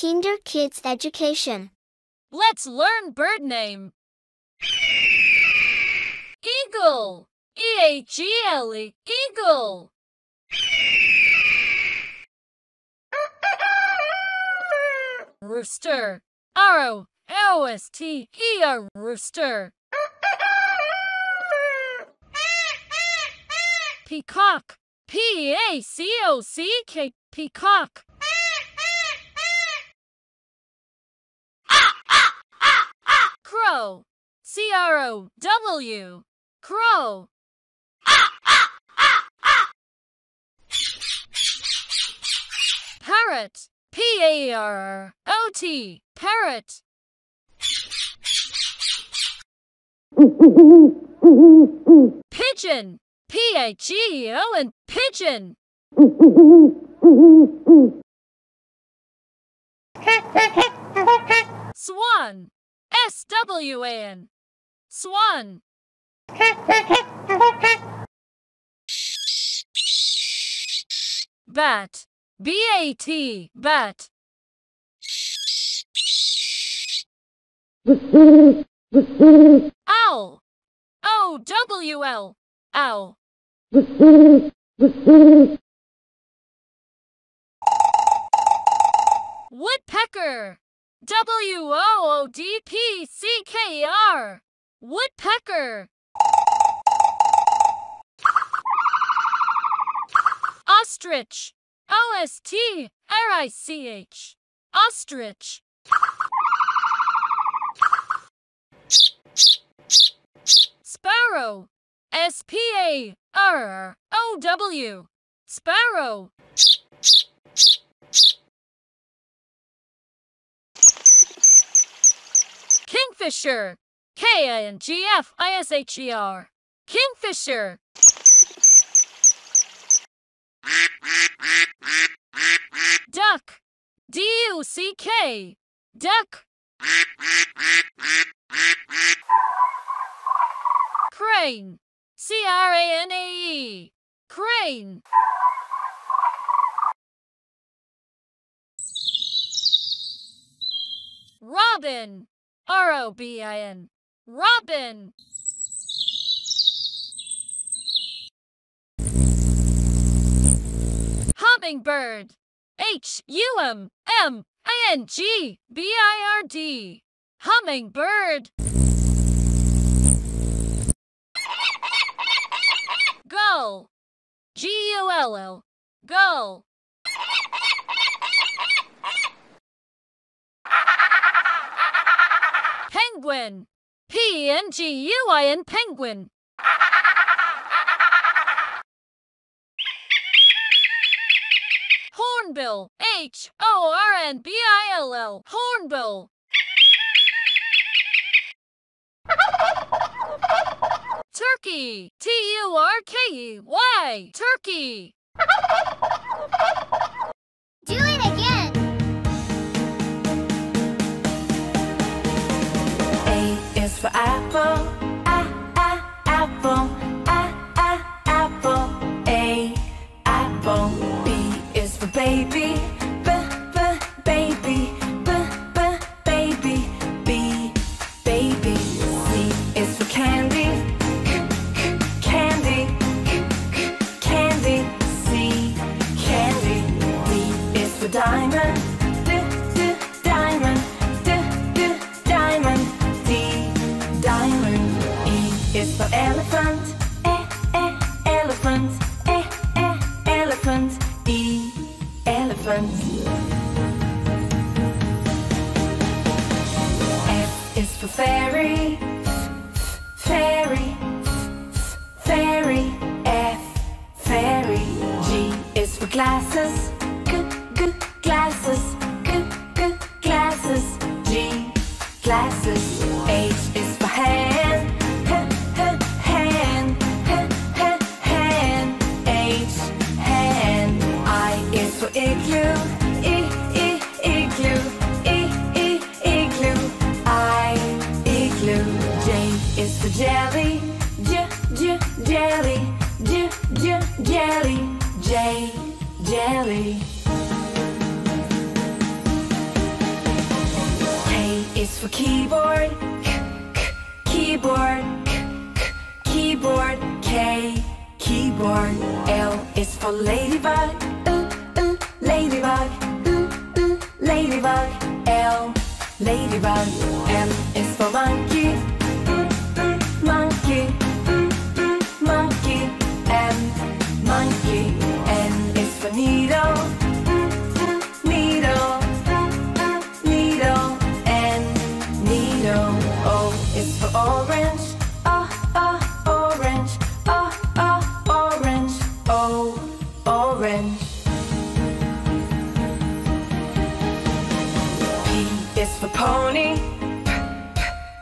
Kinder Kids Education. Let's learn bird name. Eagle. E-A-G-L-E. Eagle. Rooster. R-O-O-S-T-E-R. Rooster. Peacock. P-A-C-O-C-K. Peacock. Crow. C-R-O-W. Crow. Parrot. P-A-R-R-O-T. Parrot. Pigeon. P-I-G-E-O-N. Pigeon. Swan. S-W-A-N. Swan. Bat. B-A-T. Bat. Owl. O-W-L. Owl. Woodpecker. W-O-O-D-P-C-K-E-R. Woodpecker. Ostrich. O-S-T-R-I-C-H. Ostrich. Sparrow. S-P-A-R-R-O-W. Sparrow. Kingfisher. K-I-N-G-F-I-S-H-E-R. Kingfisher. Duck. D-U-C-K. Duck. Crane. C-R-A-N-A-E. Crane. Robin. R-O-B-I-N. Robin. Hummingbird. H-U-M-M-I-N-G-B-I-R-D. Hummingbird. Gull. G-U-L-L. Gull. Penguin. P-E-N-G-U-I-N. Penguin. Hornbill. H-O-R-N-B-I-L-L. Hornbill. Turkey. T-U-R-K-E-Y. Turkey. Do it again. A is for apple. A-A-apple. A-A-apple. A-apple. B is for baby, b-b-baby, b-b-baby, b-baby. C is for candy, c-c-candy, c-c-candy. C, candy. D is for diamond, d-d-diamond, d-d-diamond, d-diamond. E is for elephant, e-e-elephant, e-e-elephant. E, elephant. F is for fairy, fairy, fairy. F, fairy. G is for glasses, g-g glasses, g-g glasses. G, glasses. H is for hand, h-h hand, h-h hand. H, hand. I is for igloo, I-I-igloo, I-I-igloo, I-igloo. J is for jelly, j-j-jelly, j-j-jelly, J, jelly. for keyboard, keyboard, keyboard, K, keyboard. L is for ladybug, ladybug, ladybug, L, ladybug. M is for monkey, monkey, monkey, M, monkey. N is for needle, needle, needle, N, needle. O is for orange, orange, orange, O, orange. P is for pony,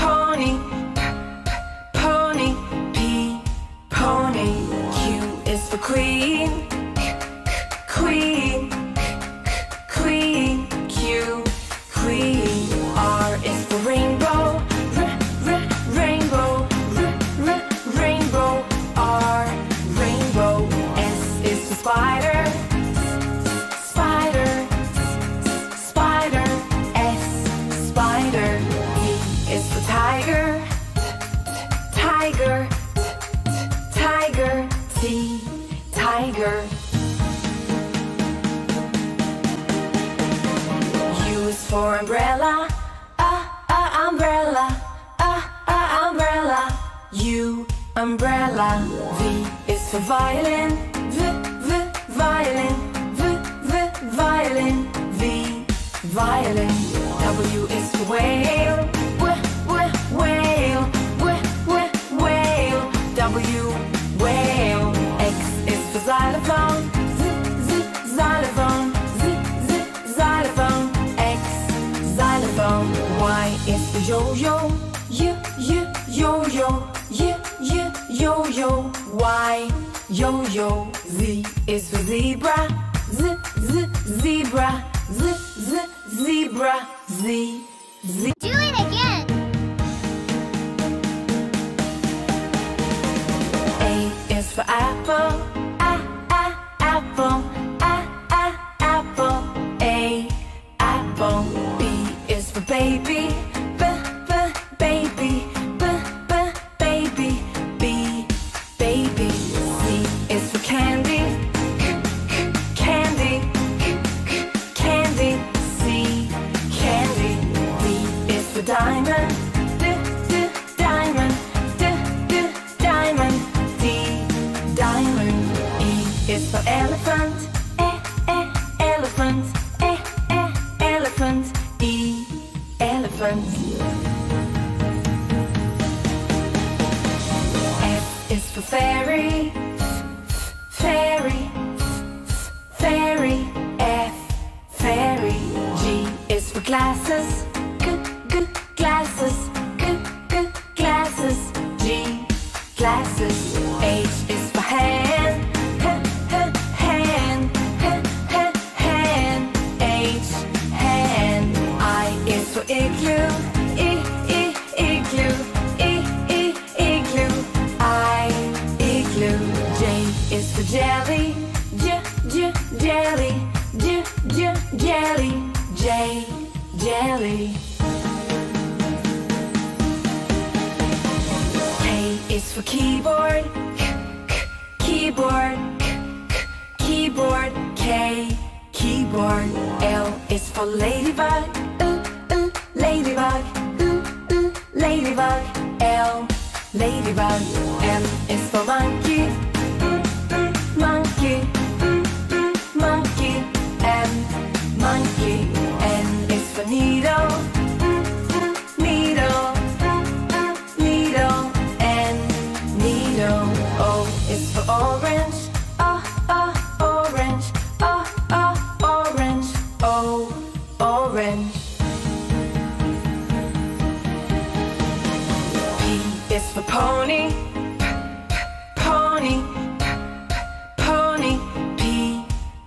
pony, pony, P, pony. Q is for queen, queen, queen, Q, queen. R is for rainbow, rainbow, rainbow, R, rainbow. S is for spider, spider, spider, S, spider. T is for tiger, tiger, tiger, T, tiger. U is for umbrella, umbrella, umbrella, U, umbrella. V is for violin, violin, violin, V, violin. W is for whale, whale, whale, W, whale. X is for xylophone, xylophone, xylophone, X, xylophone. Y is for yo-yo, yo-yo, yo-yo, Y, yo-yo. Z is for zebra, zebra, zebra, Z, Z. Do it again! A is for apple, apple, apple, A, apple. B is for baby, baby, baby, B, baby. C is for candy, candy, candy, C, candy. D is for diamond, diamond, diamond, D, diamond. E is for elephant, elephant, elephant, E, elephant. F is for fairy, fairy, fairy, F, fairy. G is for glasses, glasses, glasses, G, glasses. H is for hand, hand, hand, H, hand. I is for igloo, jelly, jelly, jelly, J, jelly. K is for keyboard, keyboard, keyboard, K, keyboard. L is for ladybug, ladybug, ladybug, L, ladybug. M is for monkey, monkey, monkey, M, monkey. N is for needle, needle, needle, N, needle. O is for orange, orange, orange, O, orange. P is for pony, pony,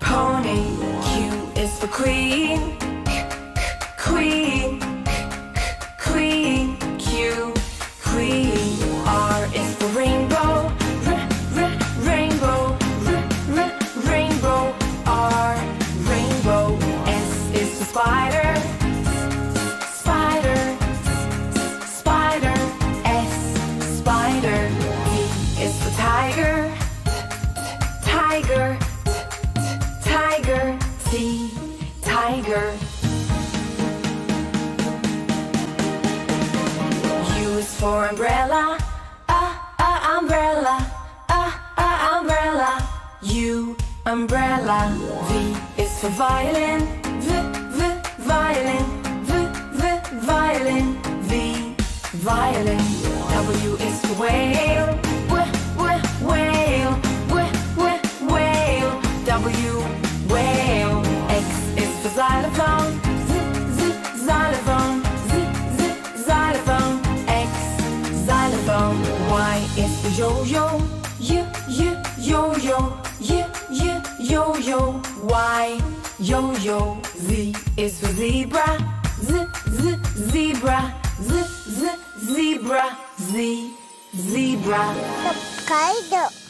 pony. Q is for queen, queen, queen, Q, queen. R is for rainbow, rainbow, rainbow, R, rainbow. S is for spider, spider, tiger. U is for umbrella, umbrella, umbrella. U, umbrella. V is for violin, violin, violin. V, violin. W is for whale, whale, whale. W, whale. X is for xylophone, xylophone, xylophone. X, xylophone. Y is for yo-yo, yo-yo, yo-yo. Y, yo-yo. Z is for zebra, zebra, zebra. Z, zebra. Hokkaido.